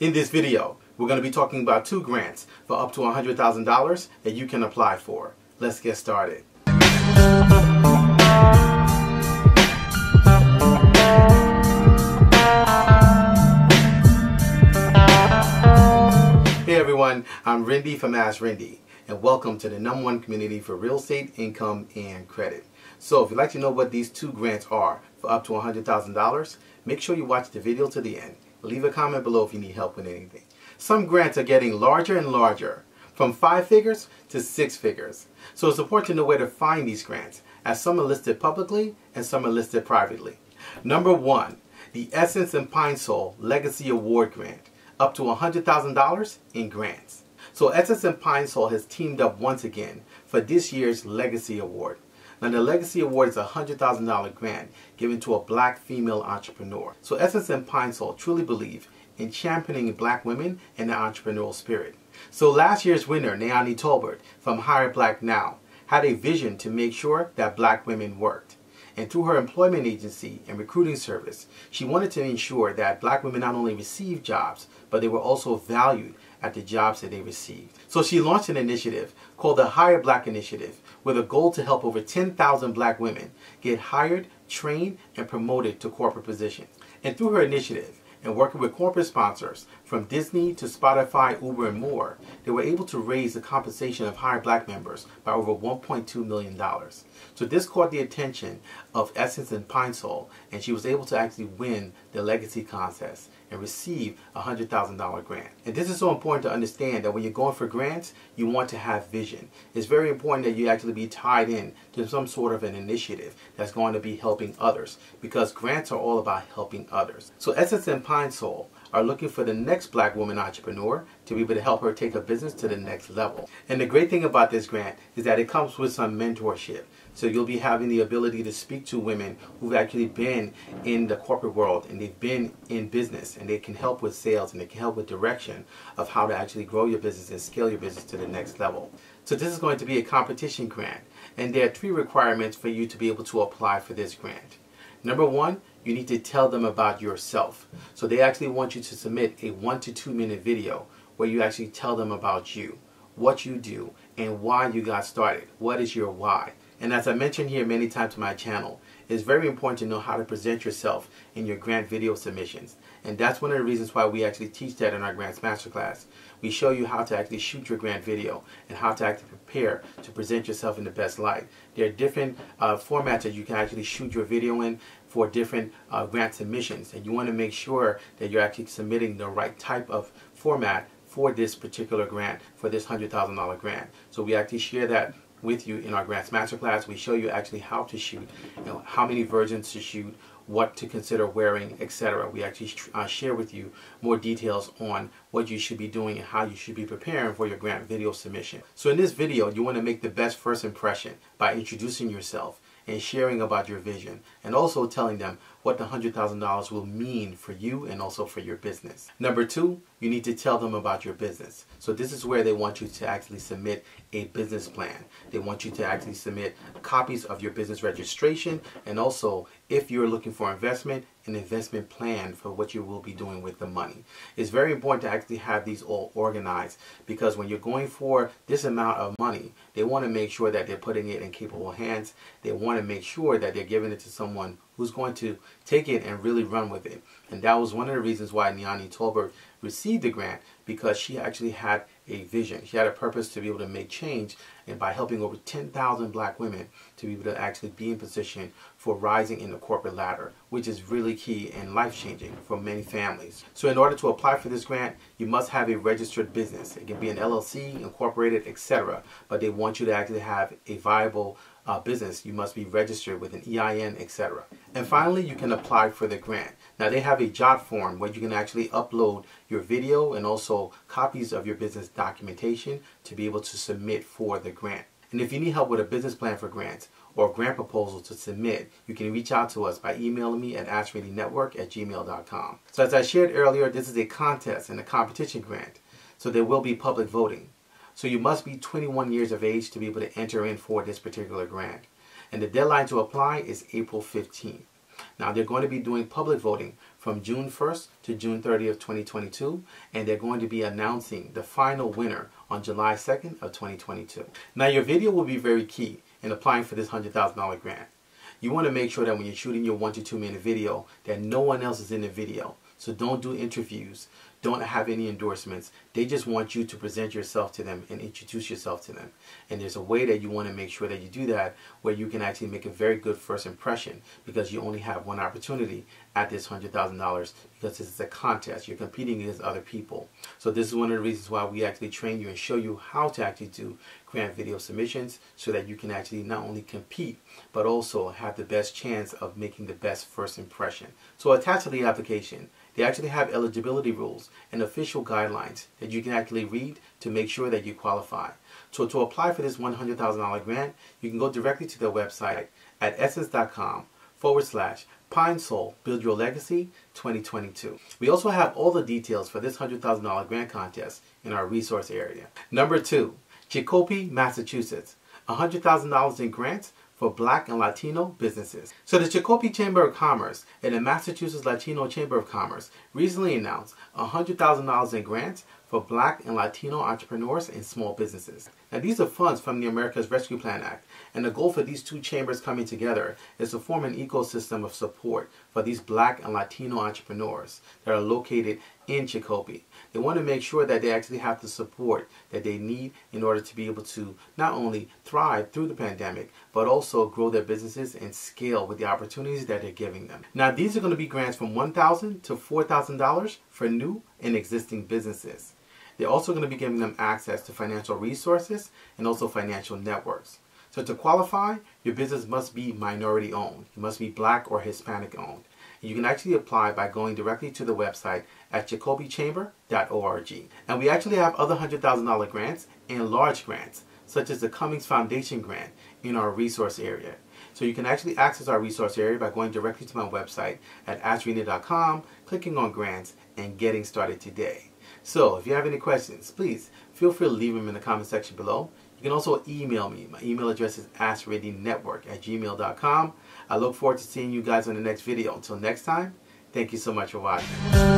In this video, we're going to be talking about two grants for up to $100,000 that you can apply for. Let's get started. Hey everyone, I'm Rinde from Ask Rinde, and welcome to the #1 community for real estate, income, and credit. So if you'd like to know what these two grants are for up to $100,000, make sure you watch the video to the end. Leave a comment below if you need help with anything. Some grants are getting larger and larger, from 5 figures to 6 figures. So it's important to know where to find these grants, as some are listed publicly and some are listed privately. #1, the Essence and Pine-Sol Legacy Award Grant, up to $100,000 in grants. So Essence and Pine-Sol has teamed up once again for this year's Legacy Award. Now, the Legacy Award is a $100,000 grant given to a black female entrepreneur. So Essence and Pine-Sol truly believe in championing black women and the entrepreneurial spirit. So last year's winner, Niani Tolbert from Hire Black Now, had a vision to make sure that black women worked. And through her employment agency and recruiting service, she wanted to ensure that black women not only received jobs, but they were also valued at the jobs that they received. So she launched an initiative called the Hire Black Initiative, with a goal to help over 10,000 black women get hired, trained, and promoted to corporate positions. And through her initiative, and working with corporate sponsors from Disney to Spotify, Uber, and more, they were able to raise the compensation of Hire Black members by over $1.2 million. So this caught the attention of Essence and Pine-Sol, and she was able to actually win the Legacy contest and receive a $100,000 grant. And this is so important to understand that when you're going for grants, you want to have vision. It's very important that you actually be tied in to some sort of an initiative that's going to be helping others, because grants are all about helping others. So Essence and Pine-Sol are looking for the next black woman entrepreneur to be able to help her take her business to the next level. And the great thing about this grant is that it comes with some mentorship. So you'll be having the ability to speak to women who've actually been in the corporate world and they've been in business, and they can help with sales and they can help with direction of how to actually grow your business and scale your business to the next level. So this is going to be a competition grant, and there are 3 requirements for you to be able to apply for this grant. #1, you need to tell them about yourself. So they actually want you to submit a 1 to 2 minute video where you actually tell them about you, what you do, and why you got started. What is your why? And as I mentioned here many times on my channel, it's very important to know how to present yourself in your grant video submissions. And that's one of the reasons why we actually teach that in our Grants Masterclass. We show you how to actually shoot your grant video and how to actually prepare to present yourself in the best light. There are different formats that you can actually shoot your video in for different grant submissions. And you want to make sure that you're actually submitting the right type of format for this particular grant, for this $100,000 grant. So we actually share that with you in our Grants Masterclass. We show you actually how to shoot, you know, how many versions to shoot, what to consider wearing, etc. We actually share with you more details on what you should be doing and how you should be preparing for your grant video submission. So in this video, you want to make the best first impression by introducing yourself and sharing about your vision, and also telling them what the $100,000 will mean for you and also for your business. #2, you need to tell them about your business. So this is where they want you to actually submit a business plan. They want you to actually submit copies of your business registration, and also if you're looking for investment, an investment plan for what you will be doing with the money. It's very important to actually have these all organized, because when you're going for this amount of money, they want to make sure that they're putting it in capable hands. They want to make sure that they're giving it to someone who's going to take it and really run with it. And that was one of the reasons why Niani Tolbert received the grant, because she actually had a vision. She had a purpose to be able to make change, and by helping over 10,000 black women to be able to actually be in position for rising in the corporate ladder, which is really key and life-changing for many families. So in order to apply for this grant, you must have a registered business. It can be an LLC, incorporated, etc. But they want you to actually have a viable business. You must be registered with an EIN, etc. And finally, you can apply for the grant. Now, they have a job form where you can actually upload your video and also copies of your business documentation to be able to submit for the grant. And if you need help with a business plan for grants or a grant proposal to submit, you can reach out to us by emailing me at askrindenetwork@gmail.com. So as I shared earlier, this is a contest and a competition grant, so there will be public voting. So you must be 21 years of age to be able to enter in for this particular grant. And the deadline to apply is April 15th. Now, they're going to be doing public voting from June 1st to June 30th of 2022, and they're going to be announcing the final winner on July 2nd of 2022. Now, your video will be very key in applying for this $100,000 grant. You want to make sure that when you're shooting your 1 to 2 minute video that no one else is in the video. So don't do interviews, don't have any endorsements. They just want you to present yourself to them and introduce yourself to them. And there's a way that you want to make sure that you do that where you can actually make a very good first impression, because you only have one opportunity at this $100,000, because this is a contest. You're competing against other people. So this is one of the reasons why we actually train you and show you how to actually do grant video submissions, so that you can actually not only compete, but also have the best chance of making the best first impression. So attached to the application, they actually have eligibility rules and official guidelines that you can actually read to make sure that you qualify. So to apply for this $100,000 grant, you can go directly to their website at essence.com/Pine-Sol Build Your Legacy 2022. We also have all the details for this $100,000 grant contest in our resource area. Number 2, Chicopee, Massachusetts, $100,000 in grants for Black and Latino businesses. So the Chicopee Chamber of Commerce and the Massachusetts Latino Chamber of Commerce recently announced $100,000 in grants for Black and Latino entrepreneurs and small businesses. Now, these are funds from the America's Rescue Plan Act, and the goal for these two chambers coming together is to form an ecosystem of support for these Black and Latino entrepreneurs that are located in Chicopee. They want to make sure that they actually have the support that they need in order to be able to not only thrive through the pandemic, but also grow their businesses and scale with the opportunities that they're giving them. Now, these are going to be grants from $1,000 to $4,000 for new and existing businesses. They're also going to be giving them access to financial resources and also financial networks. So to qualify, your business must be minority owned. It must be Black or Hispanic owned. You can actually apply by going directly to the website at jacobychamber.org. And we actually have other $100,000 grants and large grants, such as the Cummings Foundation Grant, in our resource area. So you can actually access our resource area by going directly to my website at askrinde.com, clicking on grants, and getting started today. So if you have any questions, please feel free to leave them in the comment section below. You can also email me. My email address is askrindenetwork@gmail.com. I look forward to seeing you guys on the next video. Until next time, thank you so much for watching.